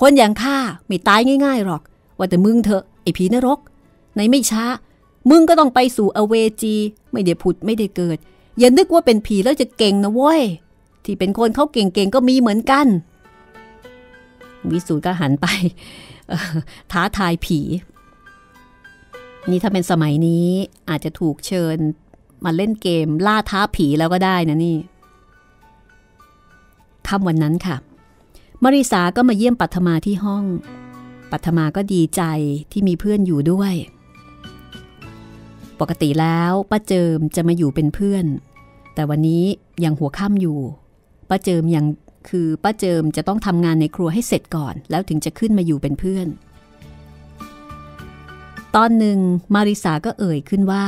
คนอย่างข้าไม่ตายง่ายๆหรอกว่าแต่มึงเถอะไอ้ผีนรกในไม่ช้ามึงก็ต้องไปสู่อเวจีไม่ได้ผุดไม่ได้เกิดอย่านึกว่าเป็นผีแล้วจะเก่งนะเว้ยที่เป็นคนเขาเก่งๆก็มีเหมือนกันวิสูตรก็หันไปท้าทายผีนี่ถ้าเป็นสมัยนี้อาจจะถูกเชิญมาเล่นเกมล่าท้าผีแล้วก็ได้นะนี่ค่ำวันนั้นค่ะมาริสาก็มาเยี่ยมปัทมาที่ห้องปัทมาก็ดีใจที่มีเพื่อนอยู่ด้วยปกติแล้วป้าเจิมจะมาอยู่เป็นเพื่อนแต่วันนี้ยังหัวค่ำอยู่ป้าเจิมยังคือป้าเจิมจะต้องทำงานในครัวให้เสร็จก่อนแล้วถึงจะขึ้นมาอยู่เป็นเพื่อนตอนหนึ่งมาริสาก็เอ่ยขึ้นว่า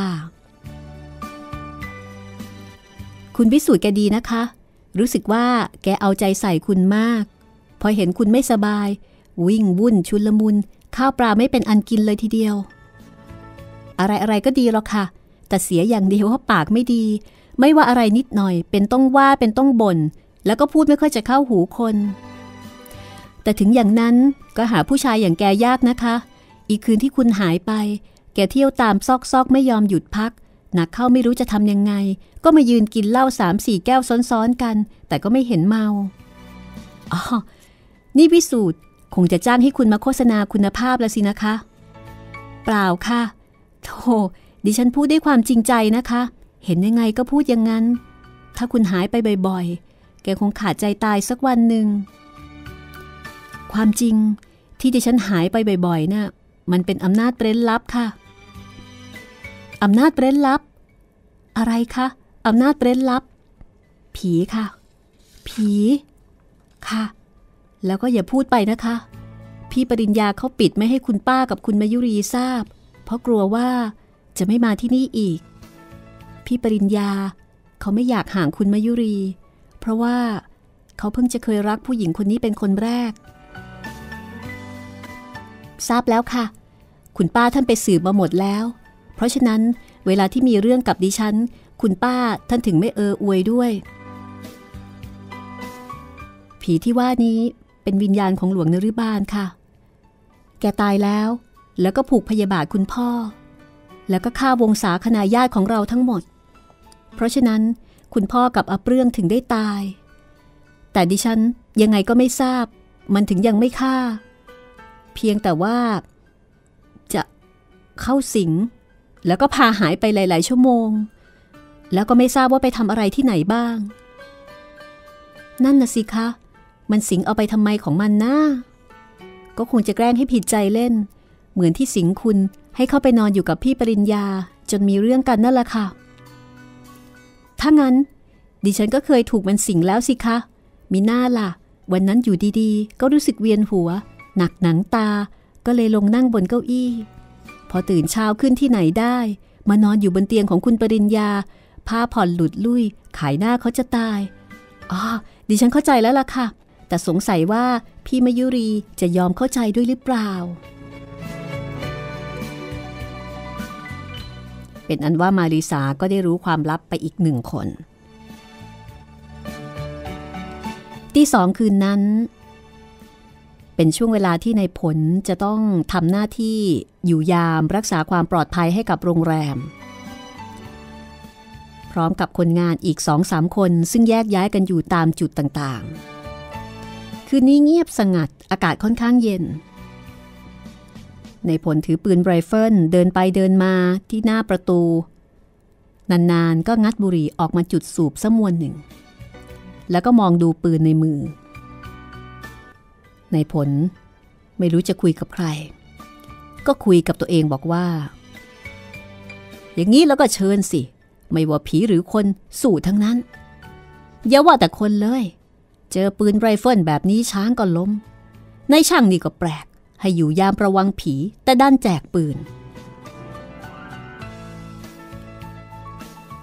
คุณวิสูตรแกดีนะคะรู้สึกว่าแกเอาใจใส่คุณมากพอเห็นคุณไม่สบายวิ่งวุ่นชุลมุนข้าวปลาไม่เป็นอันกินเลยทีเดียวอะไรอะไรก็ดีหรอกค่ะแต่เสียอย่างเดียวว่าปากไม่ดีไม่ว่าอะไรนิดหน่อยเป็นต้องว่าเป็นต้องบ่นแล้วก็พูดไม่ค่อยจะเข้าหูคนแต่ถึงอย่างนั้นก็หาผู้ชายอย่างแกยากนะคะอีกคืนที่คุณหายไปแกเที่ยวตามซอกซอกไม่ยอมหยุดพักหนักเข้าไม่รู้จะทำยังไงก็มายืนกินเหล้าสามสี่แก้วซ้อนๆกันแต่ก็ไม่เห็นเมาอ๋อนี่วิสูตรคงจะจ้างให้คุณมาโฆษณาคุณภาพแล้วสินะคะเปล่าค่ะโธ่ดิฉันพูดด้วยความจริงใจนะคะเห็นยังไงก็พูดอย่างนั้นถ้าคุณหายไปบ่อยๆแกคงขาดใจตายสักวันหนึ่งความจริงที่ดิฉันหายไปบ่อยๆน่ะมันเป็นอำนาจเร้นลับค่ะอำนาจเร้นลับอะไรคะอำนาจเร้นลับผีค่ะผีค่ะแล้วก็อย่าพูดไปนะคะพี่ปริญญาเขาปิดไม่ให้คุณป้ากับคุณมายุรีทราบเพราะกลัวว่าจะไม่มาที่นี่อีกพี่ปริญญาเขาไม่อยากห่างคุณมายุรีเพราะว่าเขาเพิ่งจะเคยรักผู้หญิงคนนี้เป็นคนแรกทราบแล้วค่ะคุณป้าท่านไปสืบมาหมดแล้วเพราะฉะนั้นเวลาที่มีเรื่องกับดิฉันคุณป้าท่านถึงไม่เอออวยด้วยผีที่ว่านี้เป็นวิญญาณของหลวงนฤบาลค่ะแกตายแล้วแล้วก็ผูกพยาบาทคุณพ่อแล้วก็ฆ่าวงศาคณาญาติของเราทั้งหมดเพราะฉะนั้นคุณพ่อกับอาเปรื่องถึงได้ตายแต่ดิฉันยังไงก็ไม่ทราบมันถึงยังไม่ฆ่าเพียงแต่ว่าจะ เข้าสิงแล้วก็พาหายไปหลายๆชั่วโมงแล้วก็ไม่ทราบว่าไปทำอะไรที่ไหนบ้างนั่นน่ะสิคะมันสิงเอาไปทำไมของมันนะก็คงจะแกล้งให้ผิดใจเล่นเหมือนที่สิงคุณให้เข้าไปนอนอยู่กับพี่ปริญญาจนมีเรื่องกันนั่นแหละค่ะถ้างั้นดิฉันก็เคยถูกมันสิงแล้วสิคะมีหน้าล่ะวันนั้นอยู่ดีๆก็รู้สึกเวียนหัวหนักหนังตาก็เลยลงนั่งบนเก้าอี้พอตื่นเช้าขึ้นที่ไหนได้มานอนอยู่บนเตียงของคุณปริญญาผ้าผ่อนหลุดลุ่ยขายหน้าเขาจะตายอ๋อดิฉันเข้าใจแล้วล่ะค่ะแต่สงสัยว่าพี่มยุรีจะยอมเข้าใจด้วยหรือเปล่าเป็นอันว่ามาริสาก็ได้รู้ความลับไปอีกหนึ่งคนที่สองคืนนั้นเป็นช่วงเวลาที่นายผลจะต้องทำหน้าที่อยู่ยามรักษาความปลอดภัยให้กับโรงแรมพร้อมกับคนงานอีก สองสาม คนซึ่งแยกย้ายกันอยู่ตามจุดต่างๆคืนนี้เงียบสงัดอากาศค่อนข้างเย็นนายผลถือปืนไรเฟิลเดินไปเดินมาที่หน้าประตูนานๆก็งัดบุหรี่ออกมาจุดสูบซะมวนหนึ่งแล้วก็มองดูปืนในมือนายผลไม่รู้จะคุยกับใครก็คุยกับตัวเองบอกว่าอย่างนี้แล้วก็เชิญสิไม่ว่าผีหรือคนสู้ทั้งนั้นอย่าว่าแต่คนเลยเจอปืนไรเฟิลแบบนี้ช้างก็ล้มในช่างนี่ก็แปลกให้อยู่ยามระวังผีแต่ด้านแจกปืน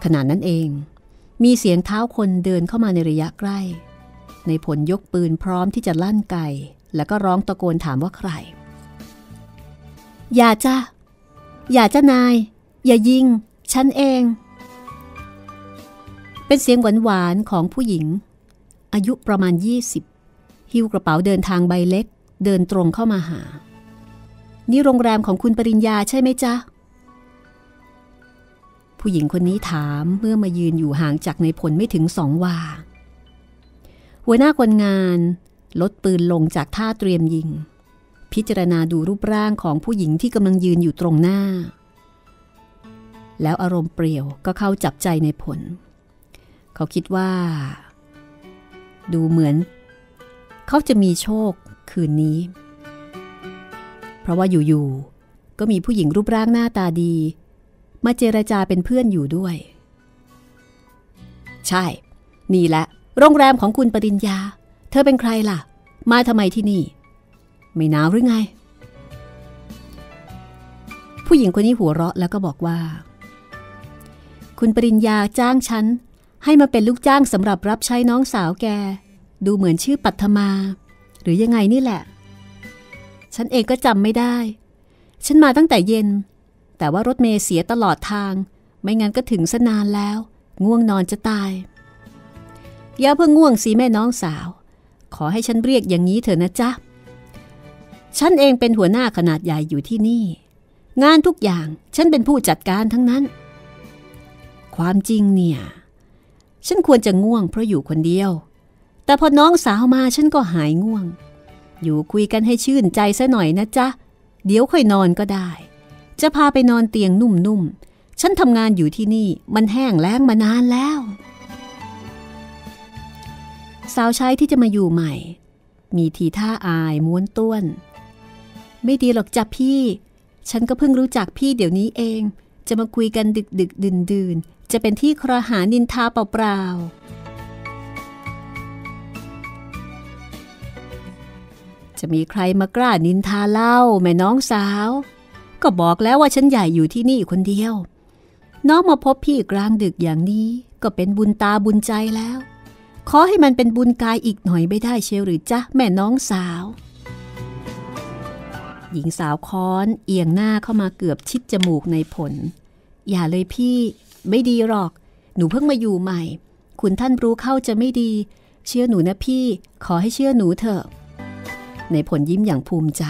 ขณะนั้นเองมีเสียงเท้าคนเดินเข้ามาในระยะใกล้ในผลยกปืนพร้อมที่จะลั่นไกแล้วก็ร้องตะโกนถามว่าใครอย่าจ้าอย่าจ้านายอย่ายิงฉันเองเป็นเสียงหวานๆของผู้หญิงอายุประมาณยี่สิบหิ้วกระเป๋าเดินทางใบเล็กเดินตรงเข้ามาหานี่โรงแรมของคุณปริญญาใช่ไหมจ๊ะผู้หญิงคนนี้ถามเมื่อมายืนอยู่ห่างจากนายพลไม่ถึงสองวาหัวหน้าคนงานลดปืนลงจากท่าเตรียมยิงพิจารณาดูรูปร่างของผู้หญิงที่กำลังยืนอยู่ตรงหน้าแล้วอารมณ์เปรี่ยวก็เข้าจับใจนายพลเขาคิดว่าดูเหมือนเขาจะมีโชคคืนนี้เพราะว่าอยู่ๆก็มีผู้หญิงรูปร่างหน้าตาดีมาเจรจาเป็นเพื่อนอยู่ด้วยใช่นี่แหละโรงแรมของคุณปริญญาเธอเป็นใครล่ะมาทำไมที่นี่ไม่หนาวหรือไงผู้หญิงคนนี้หัวเราะแล้วก็บอกว่าคุณปริญญาจ้างฉันให้มาเป็นลูกจ้างสำหรับรับใช้น้องสาวแกดูเหมือนชื่อปัทมาหรือยังไงนี่แหละฉันเองก็จำไม่ได้ฉันมาตั้งแต่เย็นแต่ว่ารถเมล์เสียตลอดทางไม่งั้นก็ถึงซะนานแล้วง่วงนอนจะตายอย่าเพิ่งง่วงสิแม่น้องสาวขอให้ฉันเรียกอย่างนี้เถอะนะจ๊ะฉันเองเป็นหัวหน้าขนาดใหญ่อยู่ที่นี่งานทุกอย่างฉันเป็นผู้จัดการทั้งนั้นความจริงเนี่ยฉันควรจะง่วงเพราะอยู่คนเดียวแต่พอน้องสาวมาฉันก็หายง่วงอยู่คุยกันให้ชื่นใจซะหน่อยนะจ๊ะเดี๋ยวค่อยนอนก็ได้จะพาไปนอนเตียงนุ่มๆฉันทำงานอยู่ที่นี่มันแห้งแล้งมานานแล้วสาวใช้ที่จะมาอยู่ใหม่มีทีท่าอายม้วนต้วนไม่ดีหรอกจ้ะพี่ฉันก็เพิ่งรู้จักพี่เดี๋ยวนี้เองจะมาคุยกันดึกๆดื่นๆจะเป็นที่ครหานินทาเปล่าๆจะมีใครมากล้านินทาเล่าแม่น้องสาวก็บอกแล้วว่าฉันใหญ่อยู่ที่นี่คนเดียวน้องมาพบพี่กลางดึกอย่างนี้ก็เป็นบุญตาบุญใจแล้วขอให้มันเป็นบุญกายอีกหน่อยไม่ได้เชียวหรือจ๊ะแม่น้องสาวหญิงสาวค้อนเอียงหน้าเข้ามาเกือบชิดจมูกในผลอย่าเลยพี่ไม่ดีหรอกหนูเพิ่งมาอยู่ใหม่คุณท่านรู้เข้าจะไม่ดีเชื่อหนูนะพี่ขอให้เชื่อหนูเถอะในผลยิ้มอย่างภูมิใจ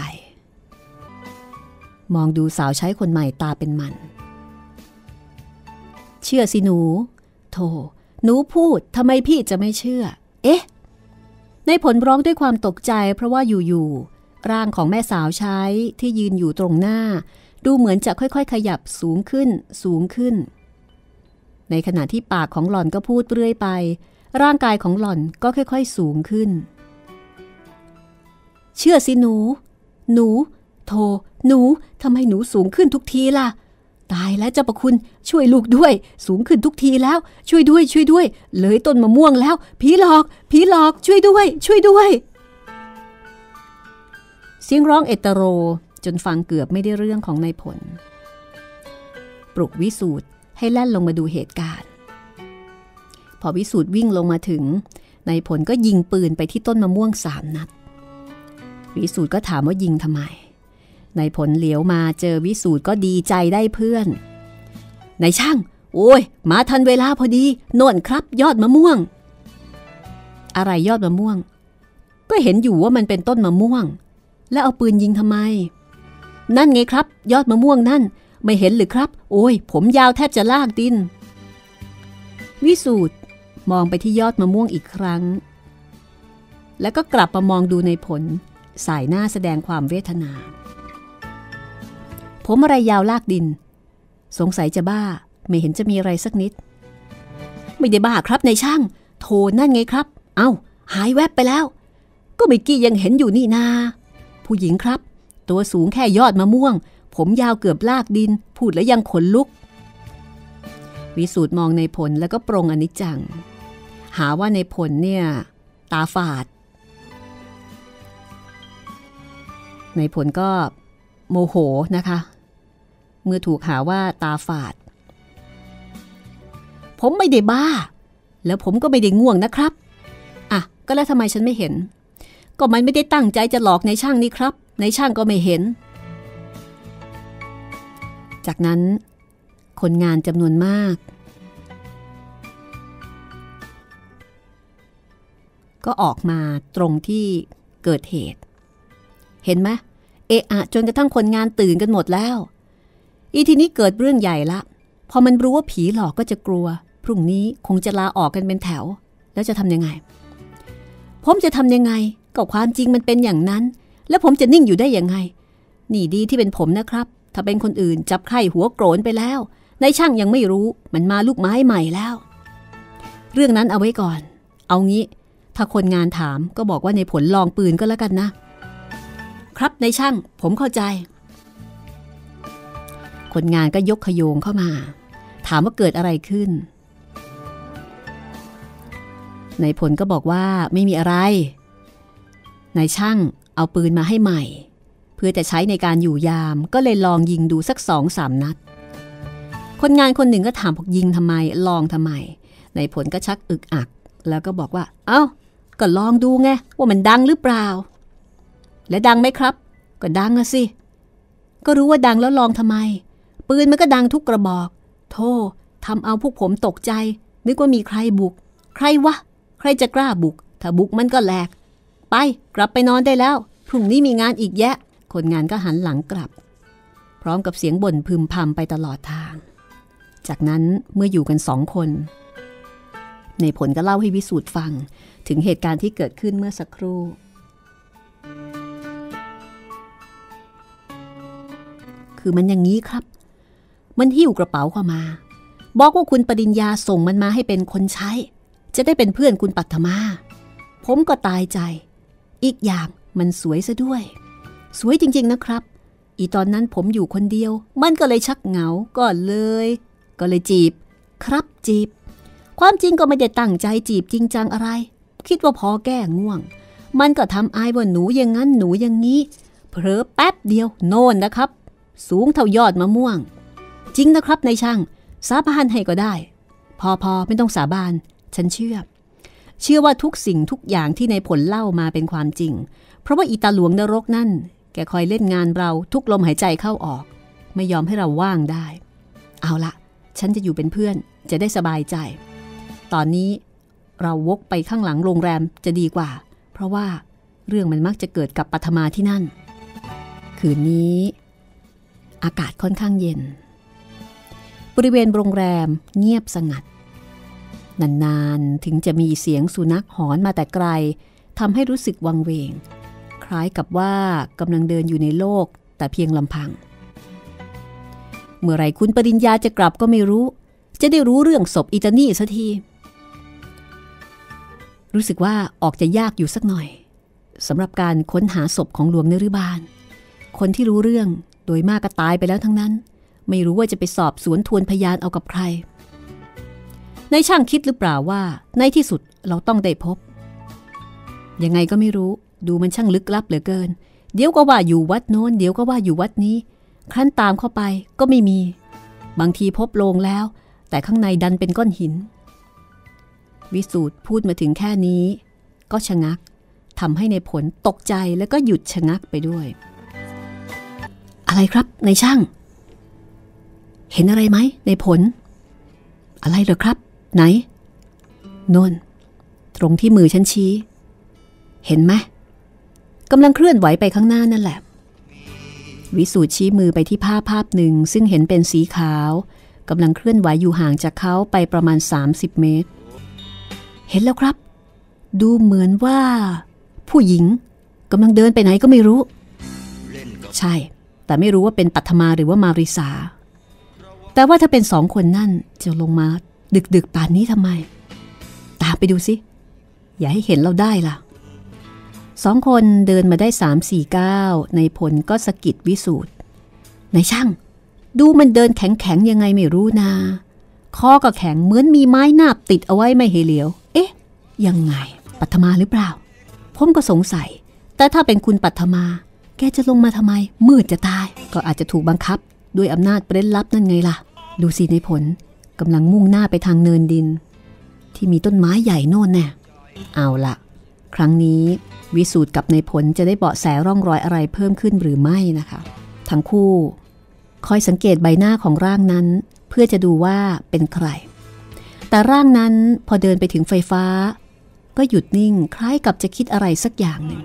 มองดูสาวใช้คนใหม่ตาเป็นมันเชื่อสิหนูโธ่หนูพูดทำไมพี่จะไม่เชื่อเอ๊ะในผลร้องด้วยความตกใจเพราะว่าอยู่ๆร่างของแม่สาวใช้ที่ยืนอยู่ตรงหน้า ดูเหมือนจะค่อยๆขยับสูงขึ้นสูงขึ้นในขณะที่ปากของหล่อนก็พูดเรื่อยไปร่างกายของหล่อนก็ค่อยๆสูงขึ้นเชื่อสิหนูหนูโธ่หนูทำไมหนูสูงขึ้นทุกทีล่ะตายแล้วเจ้าประคุณช่วยลูกด้วยสูงขึ้นทุกทีแล้วช่วยด้วยช่วยด้วยเลยต้นมะม่วงแล้วผีหลอกผีหลอกช่วยด้วยช่วยด้วยเสียงร้องเอตโรจนฟังเกือบไม่ได้เรื่องของนายผลปลุกวิสูตรให้แล่นลงมาดูเหตุการณ์พอวิสูตรวิ่งลงมาถึงนายผลก็ยิงปืนไปที่ต้นมะม่วงสามนัดวิสูตรก็ถามว่ายิงทำไมนายผลเหลียวมาเจอวิสูตรก็ดีใจได้เพื่อนนายช่างโอ้ยมาทันเวลาพอดีโน่นครับยอดมะม่วงอะไรยอดมะม่วงก็เห็นอยู่ว่ามันเป็นต้นมะม่วงแล้วเอาปืนยิงทำไมนั่นไงครับยอดมะม่วงนั่นไม่เห็นหรือครับโอ้ยผมยาวแทบจะลากดินวิสูตรมองไปที่ยอดมะม่วงอีกครั้งแล้วก็กลับมามองดูนายผลสายหน้าแสดงความเวทนาผมอะไรยาวลากดินสงสัยจะบ้าไม่เห็นจะมีอะไรสักนิดไม่ได้บ้าครับนายช่างโทนั่นไงครับเอ้าหายแวบไปแล้วก็เมื่อกี้ยังเห็นอยู่นี่นาผู้หญิงครับตัวสูงแค่ยอดมะม่วงผมยาวเกือบลากดินพูดแล้วยังขนลุกวิสูตรมองในผลแล้วก็ปรงอนิจจังหาว่าในผลเนี่ยตาฝาดในผลก็โมโหนะคะเมื่อถูกหาว่าตาฝาดผมไม่ได้บ้าแล้วผมก็ไม่ได้ง่วงนะครับอ่ะก็แล้วทำไมฉันไม่เห็นก็มันไม่ได้ตั้งใจจะหลอกในช่างนี่ครับในช่างก็ไม่เห็นจากนั้นคนงานจำนวนมากก็ออกมาตรงที่เกิดเหตุเห็นไหมเอะอะจนกระทั่งคนงานตื่นกันหมดแล้วอีทีนี้เกิดเรื่องใหญ่ละพอมันรู้ว่าผีหลอกก็จะกลัวพรุ่งนี้คงจะลาออกกันเป็นแถวแล้วจะทำยังไงผมจะทำยังไงก็ความจริงมันเป็นอย่างนั้นแล้วผมจะนิ่งอยู่ได้ยังไงนี่ดีที่เป็นผมนะครับถ้าเป็นคนอื่นจับไข้หัวโกรนไปแล้วนายช่างยังไม่รู้มันมาลูกไม้ใหม่แล้วเรื่องนั้นเอาไว้ก่อนเอางี้ถ้าคนงานถามก็บอกว่าในผลลองปืนก็แล้วกันนะครับนายช่างผมเข้าใจคนงานก็ยกขโยงเข้ามาถามว่าเกิดอะไรขึ้นนายผลก็บอกว่าไม่มีอะไรนายช่างเอาปืนมาให้ใหม่เพื่อจะใช้ในการอยู่ยามก็เลยลองยิงดูสักสองสามนัดคนงานคนหนึ่งก็ถามบอกยิงทำไมลองทำไมนายผลก็ชักอึกอักแล้วก็บอกว่าเอ้าก็ลองดูไงว่ามันดังหรือเปล่าและดังไหมครับก็ดังอะสิก็รู้ว่าดังแล้วลองทำไมปืนมันก็ดังทุกกระบอกโธ่ทำเอาพวกผมตกใจนึกว่ามีใครบุกใครวะใครจะกล้าบุกถ้าบุกมันก็แหลกไปกลับไปนอนได้แล้วพรุ่งนี้มีงานอีกแยะคนงานก็หันหลังกลับพร้อมกับเสียงบ่นพึมพำไปตลอดทางจากนั้นเมื่ออยู่กันสองคนในผลก็เล่าให้วิสูตรฟังถึงเหตุการณ์ที่เกิดขึ้นเมื่อสักครู่คือมันอย่างนี้ครับมันหิ้วกระเป๋าเข้ามาบอกว่าคุณปริญญาส่งมันมาให้เป็นคนใช้จะได้เป็นเพื่อนคุณปัทมาผมก็ตายใจอีกอย่างมันสวยซะด้วยสวยจริงๆนะครับอีตอนนั้นผมอยู่คนเดียวมันก็เลยชักเหงาก็เลยก็เลยจีบครับจีบความจริงก็ไม่ได้ตั้งใจจีบจริงจังอะไรคิดว่าพอแก้ง่วงมันก็ทำอายว่าหนูอย่างนั้นหนูอย่างนี้เผลอแป๊บเดียวโน่นนะครับสูงเท่ายอดมะม่วงจริงนะครับนายช่างสาบานให้ก็ได้พอพอไม่ต้องสาบานฉันเชื่อเชื่อว่าทุกสิ่งทุกอย่างที่ในผลเล่ามาเป็นความจริงเพราะว่าอีตาหลวงนรกนั่นแกคอยเล่นงานเราทุกลมหายใจเข้าออกไม่ยอมให้เราว่างได้เอาละฉันจะอยู่เป็นเพื่อนจะได้สบายใจตอนนี้เราวกไปข้างหลังโรงแรมจะดีกว่าเพราะว่าเรื่องมันมักจะเกิดกับปัทมาที่นั่นคืนนี้อากาศค่อนข้างเย็นบริเวณโรงแรมเงียบสงัดนานๆถึงจะมีเสียงสุนัขหอนมาแต่ไกลทำให้รู้สึกวังเวงคล้ายกับว่ากำลังเดินอยู่ในโลกแต่เพียงลำพัง เมื่อไรคุณปริญญาจะกลับก็ไม่รู้จะได้รู้เรื่องศพอีตานี่สักทีรู้สึกว่าออกจะยากอยู่สักหน่อยสำหรับการค้นหาศพของหลวงนฤบาลคนที่รู้เรื่องโดยมากก็ตายไปแล้วทั้งนั้นไม่รู้ว่าจะไปสอบสวนทวนพยานเอากับใครในช่างคิดหรือเปล่าว่าในที่สุดเราต้องได้พบยังไงก็ไม่รู้ดูมันช่างลึกลับเหลือเกินเดี๋ยวก็ว่าอยู่วัดโน้นเดี๋ยวก็ว่าอยู่วัดนี้ครั้นตามเข้าไปก็ไม่มีบางทีพบโลงแล้วแต่ข้างในดันเป็นก้อนหินวิสูตรพูดมาถึงแค่นี้ก็ชะงักทำให้ในผลตกใจแล้วก็หยุดชะงักไปด้วยอะไรครับในช่างเห็นอะไรไหมในผลอะไรเหรอครับไหนโน่นตรงที่มือฉันชี้เห็นไหมกำลังเคลื่อนไหวไปข้างหน้านั่นแหละวิสูตรชี้มือไปที่ภาพภาพหนึ่งซึ่งเห็นเป็นสีขาวกำลังเคลื่อนไหวอยู่ห่างจากเขาไปประมาณสามสิบเมตรเห็นแล้วครับดูเหมือนว่าผู้หญิงกำลังเดินไปไหนก็ไม่รู้ใช่แต่ไม่รู้ว่าเป็นปัทมาหรือว่ามาริสาแต่ว่าถ้าเป็นสองคนนั่นจะลงมาดึกๆป่านนี้ทำไมตามไปดูสิอย่าให้เห็นเราได้ล่ะสองคนเดินมาได้สามสี่ก้าวในผลก็สะกิดวิสูตรในช่างดูมันเดินแข็งๆยังไงไม่รู้นาคอก็แข็งเหมือนมีไม้นาบติดเอาไว้ไม่ให้เหลียวเอ๊ะยังไงปัทมาหรือเปล่าผมก็สงสัยแต่ถ้าเป็นคุณปัทมาแกจะลงมาทำไมมืดจะตายก็อาจจะถูกบังคับด้วยอำนาจเร้นลับนั่นไงล่ะดูสิในผลกำลังมุ่งหน้าไปทางเนินดินที่มีต้นไม้ใหญ่โน่นแน่เอาล่ะครั้งนี้วิสูตรกับในผลจะได้เบาะแสร่องรอยอะไรเพิ่มขึ้นหรือไม่นะคะทั้งคู่คอยสังเกตใบหน้าของร่างนั้นเพื่อจะดูว่าเป็นใครแต่ร่างนั้นพอเดินไปถึงไฟฟ้าก็หยุดนิ่งคล้ายกับจะคิดอะไรสักอย่างหนึ่ง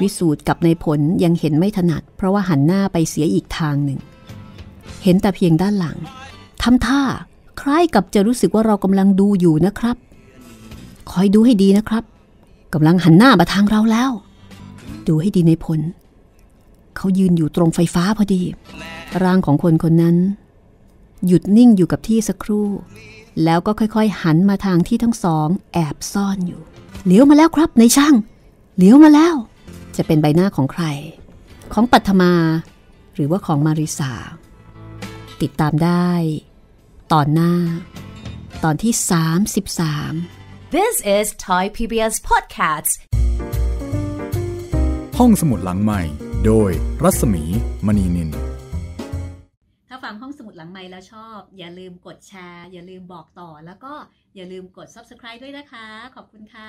วิสูตรกับในผลยังเห็นไม่ถนัดเพราะว่าหันหน้าไปเสียอีกทางหนึ่งเห็นแต่เพียงด้านหลังทำท่าคล้ายกับจะรู้สึกว่าเรากำลังดูอยู่นะครับคอยดูให้ดีนะครับกำลังหันหน้ามาทางเราแล้วดูให้ดีในผลเขายืนอยู่ตรงไฟฟ้าพอดีร่างของคนคนนั้นหยุดนิ่งอยู่กับที่สักครู่แล้วก็ค่อยๆหันมาทางที่ทั้งสองแอบซ่อนอยู่เหลียวมาแล้วครับในช่างเหลียวมาแล้วจะเป็นใบหน้าของใครของปัทมาหรือว่าของมาริสาติดตามได้ตอนหน้าตอนที่สามสิบสาม This is Thai พี บี เอส Podcast ห้องสมุดหลังใหม่โดยรัศมีมณีนินถ้าฟังห้องสมุดหลังใหม่แล้วชอบอย่าลืมกดแชร์อย่าลืมบอกต่อแล้วก็อย่าลืมกด Subscribe ด้วยนะคะขอบคุณค่ะ